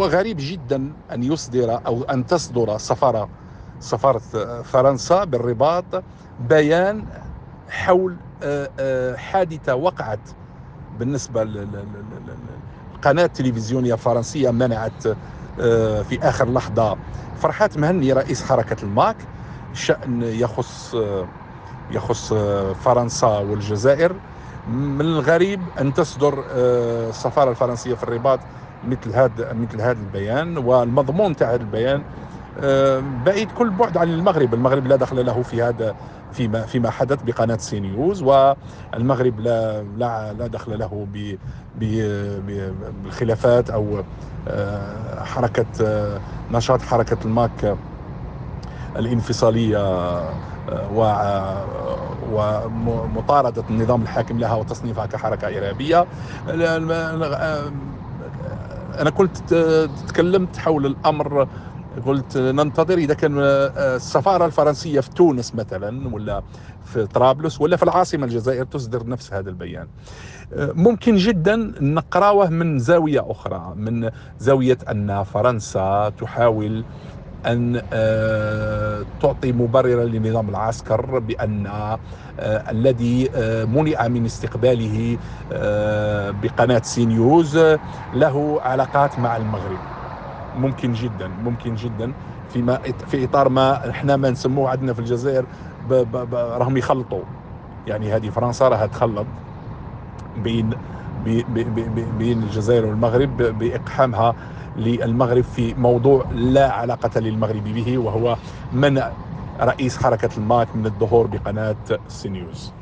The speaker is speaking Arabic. هو غريب جدا أن يصدر أو أن تصدر سفارة فرنسا بالرباط بيان حول حادثة وقعت بالنسبة للقناة التلفزيونية الفرنسية منعت في آخر لحظة فرحات مهني رئيس حركة الماك، شأن يخص فرنسا والجزائر. من الغريب أن تصدر السفارة الفرنسية في الرباط مثل هذا البيان، والمضمون تاع هذا البيان بعيد كل بعد عن المغرب. المغرب لا دخل له في هذا فيما حدث بقناة سي نيوز، والمغرب لا دخل له بالخلافات أو حركة نشاط حركة الماك الانفصالية ومطاردة النظام الحاكم لها وتصنيفها كحركة إرهابية. أنا كنت تكلمت حول الأمر، قلت ننتظر إذا كان السفارة الفرنسية في تونس مثلا ولا في طرابلس ولا في العاصمة الجزائر تصدر نفس هذا البيان. ممكن جدا نقراوه من زاوية أخرى، من زاوية أن فرنسا تحاول أن تعطي مبررا للنظام العسكر بأن الذي منع من استقباله بقناة سي نيوز له علاقات مع المغرب. ممكن جدا في إطار ما احنا ما نسموه عندنا في الجزائر راهم يخلطوا، يعني هذه فرنسا راها تخلط بين الجزائر والمغرب بإقحامها للمغرب في موضوع لا علاقة للمغرب به، وهو منع رئيس حركة الماك من الظهور بقناة سي نيوز.